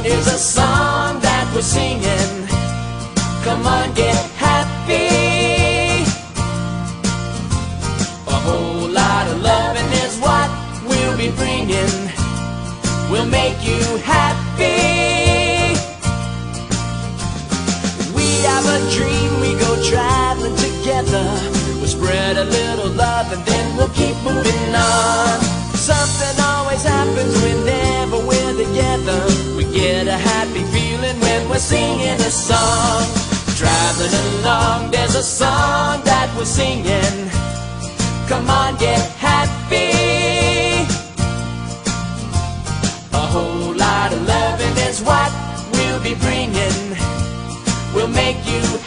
on is a song that we're singing. Come on, get happy. A whole lot of loving is what we'll be bringing. We'll make you happy. We have a dream, we go traveling together. We'll spread a little love and then we'll keep moving on. Something always happens whenever we're together. We get a happy feeling when we're singing a song. Traveling along, there's a song that we're singing. Come on, get happy. A whole lot of loving is what we'll be bringing. We'll make you happy.